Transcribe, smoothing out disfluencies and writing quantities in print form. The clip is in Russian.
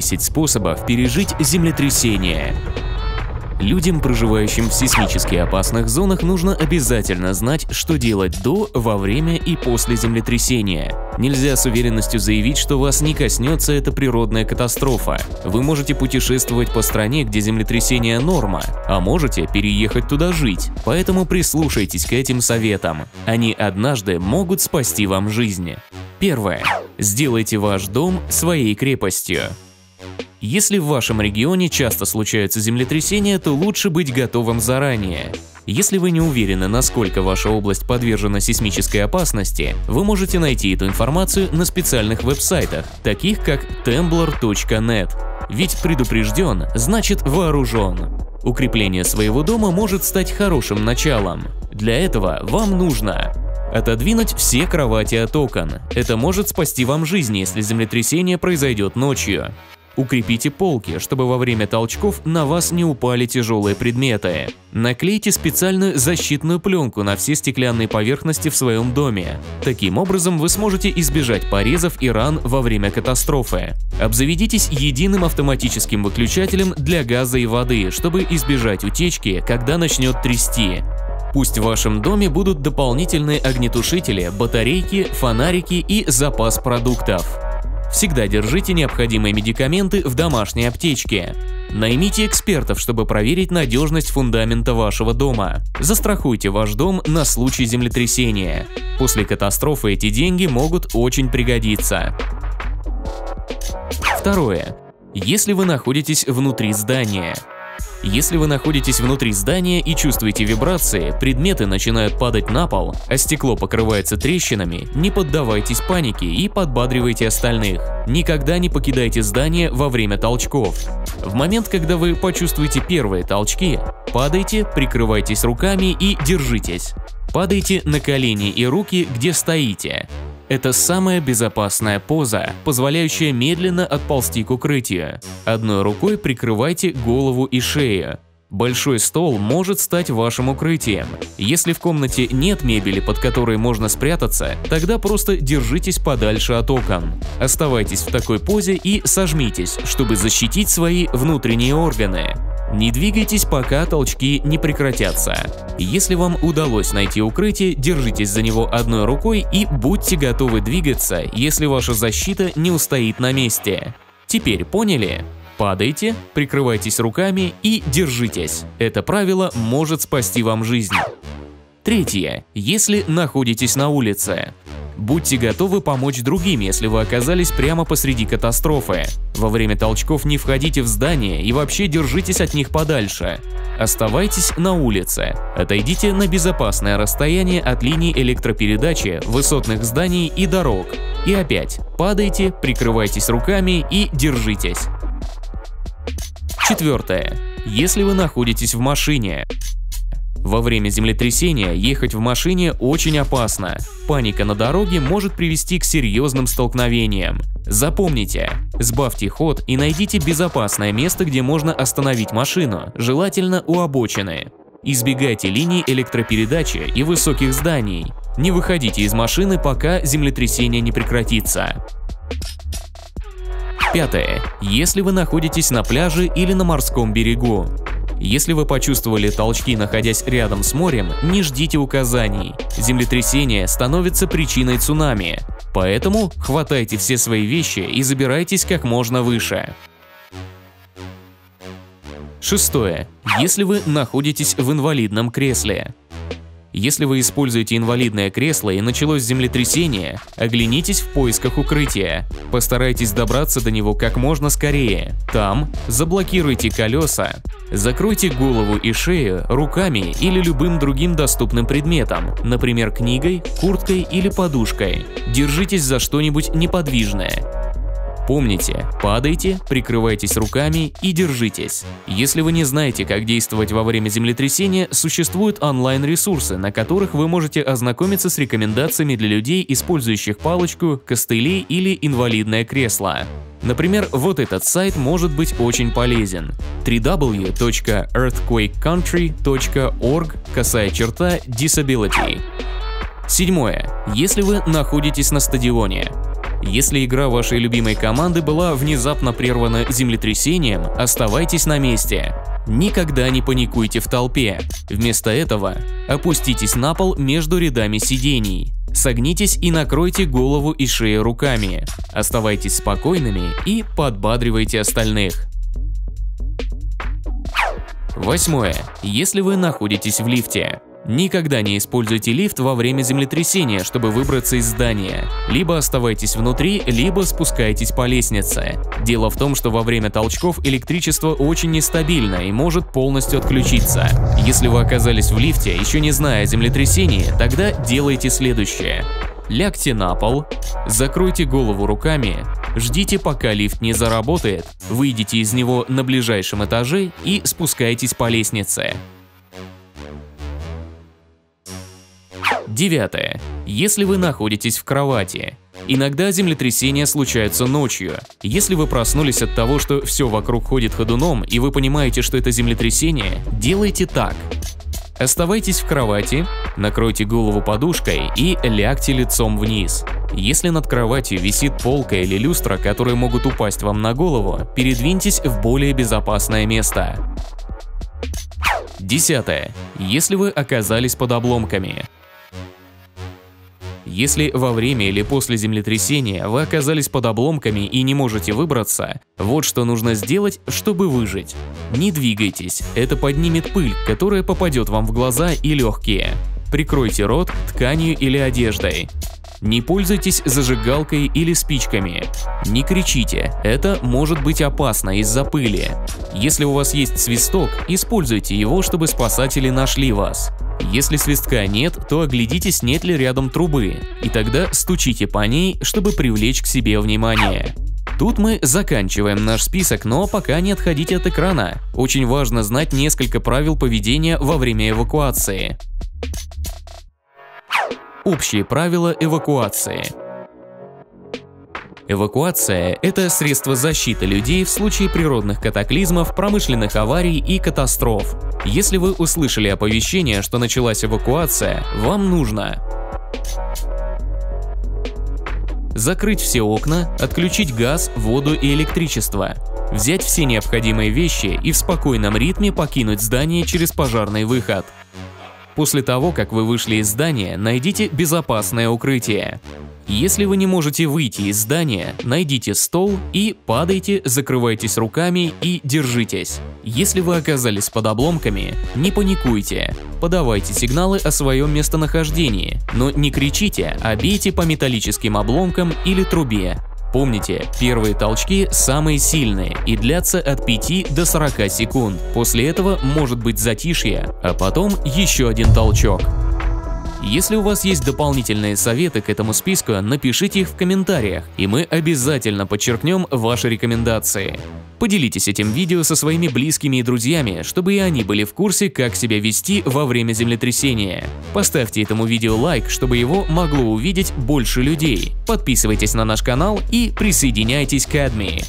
10 способов пережить землетрясение. Людям, проживающим в сейсмически опасных зонах, нужно обязательно знать, что делать до, во время и после землетрясения. Нельзя с уверенностью заявить, что вас не коснется эта природная катастрофа. Вы можете путешествовать по стране, где землетрясение норма, а можете переехать туда жить. Поэтому прислушайтесь к этим советам. Они однажды могут спасти вам жизнь. Первое. Сделайте ваш дом своей крепостью. Если в вашем регионе часто случаются землетрясения, то лучше быть готовым заранее. Если вы не уверены, насколько ваша область подвержена сейсмической опасности, вы можете найти эту информацию на специальных веб-сайтах, таких как temblor.net. Ведь предупрежден, значит вооружен. Укрепление своего дома может стать хорошим началом. Для этого вам нужно отодвинуть все кровати от окон. Это может спасти вам жизнь, если землетрясение произойдет ночью. Укрепите полки, чтобы во время толчков на вас не упали тяжелые предметы. Наклейте специальную защитную пленку на все стеклянные поверхности в своем доме. Таким образом вы сможете избежать порезов и ран во время катастрофы. Обзаведитесь единым автоматическим выключателем для газа и воды, чтобы избежать утечки, когда начнет трясти. Пусть в вашем доме будут дополнительные огнетушители, батарейки, фонарики и запас продуктов. Всегда держите необходимые медикаменты в домашней аптечке. Наймите экспертов, чтобы проверить надежность фундамента вашего дома. Застрахуйте ваш дом на случай землетрясения. После катастрофы эти деньги могут очень пригодиться. Второе. Если вы находитесь внутри здания. Если вы находитесь внутри здания и чувствуете вибрации, предметы начинают падать на пол, а стекло покрывается трещинами, не поддавайтесь панике и подбадривайте остальных. Никогда не покидайте здание во время толчков. В момент, когда вы почувствуете первые толчки, падайте, прикрывайтесь руками и держитесь. Падайте на колени и руки, где стоите. Это самая безопасная поза, позволяющая медленно отползти к укрытию. Одной рукой прикрывайте голову и шею. Большой стол может стать вашим укрытием. Если в комнате нет мебели, под которой можно спрятаться, тогда просто держитесь подальше от окон. Оставайтесь в такой позе и сожмитесь, чтобы защитить свои внутренние органы. Не двигайтесь, пока толчки не прекратятся. Если вам удалось найти укрытие, держитесь за него одной рукой и будьте готовы двигаться, если ваша защита не устоит на месте. Теперь поняли? Падайте, прикрывайтесь руками и держитесь. Это правило может спасти вам жизнь. Третье. Если находитесь на улице. Будьте готовы помочь другим, если вы оказались прямо посреди катастрофы. Во время толчков не входите в здание и вообще держитесь от них подальше. Оставайтесь на улице. Отойдите на безопасное расстояние от линий электропередачи, высотных зданий и дорог. И опять падайте, прикрывайтесь руками и держитесь. Четвертое. Если вы находитесь в машине. Во время землетрясения ехать в машине очень опасно. Паника на дороге может привести к серьезным столкновениям. Запомните, сбавьте ход и найдите безопасное место, где можно остановить машину, желательно у обочины. Избегайте линий электропередачи и высоких зданий. Не выходите из машины, пока землетрясение не прекратится. Пятое. Если вы находитесь на пляже или на морском берегу. Если вы почувствовали толчки, находясь рядом с морем, не ждите указаний. Землетрясение становится причиной цунами. Поэтому хватайте все свои вещи и забирайтесь как можно выше. Шестое. Если вы находитесь в инвалидном кресле. Если вы используете инвалидное кресло и началось землетрясение, оглянитесь в поисках укрытия. Постарайтесь добраться до него как можно скорее. Там заблокируйте колеса. Закройте голову и шею руками или любым другим доступным предметом, например, книгой, курткой или подушкой. Держитесь за что-нибудь неподвижное. Помните, падайте, прикрывайтесь руками и держитесь. Если вы не знаете, как действовать во время землетрясения, существуют онлайн-ресурсы, на которых вы можете ознакомиться с рекомендациями для людей, использующих палочку, костыли или инвалидное кресло. Например, вот этот сайт может быть очень полезен. www.earthquakecountry.org/disability. Седьмое. Если вы находитесь на стадионе. Если игра вашей любимой команды была внезапно прервана землетрясением, оставайтесь на месте. Никогда не паникуйте в толпе. Вместо этого опуститесь на пол между рядами сидений. Согнитесь и накройте голову и шею руками. Оставайтесь спокойными и подбадривайте остальных. Восьмое. Если вы находитесь в лифте. Никогда не используйте лифт во время землетрясения, чтобы выбраться из здания. Либо оставайтесь внутри, либо спускайтесь по лестнице. Дело в том, что во время толчков электричество очень нестабильно и может полностью отключиться. Если вы оказались в лифте, еще не зная о землетрясении, тогда делайте следующее. Лягте на пол, закройте голову руками, ждите, пока лифт не заработает, выйдите из него на ближайшем этаже и спускайтесь по лестнице. Девятое. Если вы находитесь в кровати. Иногда землетрясения случаются ночью. Если вы проснулись от того, что все вокруг ходит ходуном, и вы понимаете, что это землетрясение, делайте так. Оставайтесь в кровати, накройте голову подушкой и лягте лицом вниз. Если над кроватью висит полка или люстра, которые могут упасть вам на голову, передвиньтесь в более безопасное место. Десятое. Если вы оказались под обломками. Если во время или после землетрясения вы оказались под обломками и не можете выбраться, вот что нужно сделать, чтобы выжить. Не двигайтесь, это поднимет пыль, которая попадет вам в глаза и легкие. Прикройте рот тканью или одеждой. Не пользуйтесь зажигалкой или спичками. Не кричите, это может быть опасно из-за пыли. Если у вас есть свисток, используйте его, чтобы спасатели нашли вас. Если свистка нет, то оглядитесь, нет ли рядом трубы, и тогда стучите по ней, чтобы привлечь к себе внимание. Тут мы заканчиваем наш список, но пока не отходите от экрана. Очень важно знать несколько правил поведения во время эвакуации. Общие правила эвакуации. Эвакуация – это средство защиты людей в случае природных катаклизмов, промышленных аварий и катастроф. Если вы услышали оповещение, что началась эвакуация, вам нужно закрыть все окна, отключить газ, воду и электричество, взять все необходимые вещи и в спокойном ритме покинуть здание через пожарный выход. После того, как вы вышли из здания, найдите безопасное укрытие. Если вы не можете выйти из здания, найдите стол и падайте, закрывайтесь руками и держитесь. Если вы оказались под обломками, не паникуйте, подавайте сигналы о своем местонахождении, но не кричите, а бейте по металлическим обломкам или трубе. Помните, первые толчки самые сильные и длятся от 5 до 40 секунд, после этого может быть затишье, а потом еще один толчок. Если у вас есть дополнительные советы к этому списку, напишите их в комментариях, и мы обязательно подчеркнем ваши рекомендации. Поделитесь этим видео со своими близкими и друзьями, чтобы и они были в курсе, как себя вести во время землетрясения. Поставьте этому видео лайк, чтобы его могло увидеть больше людей. Подписывайтесь на наш канал и присоединяйтесь к AdMe.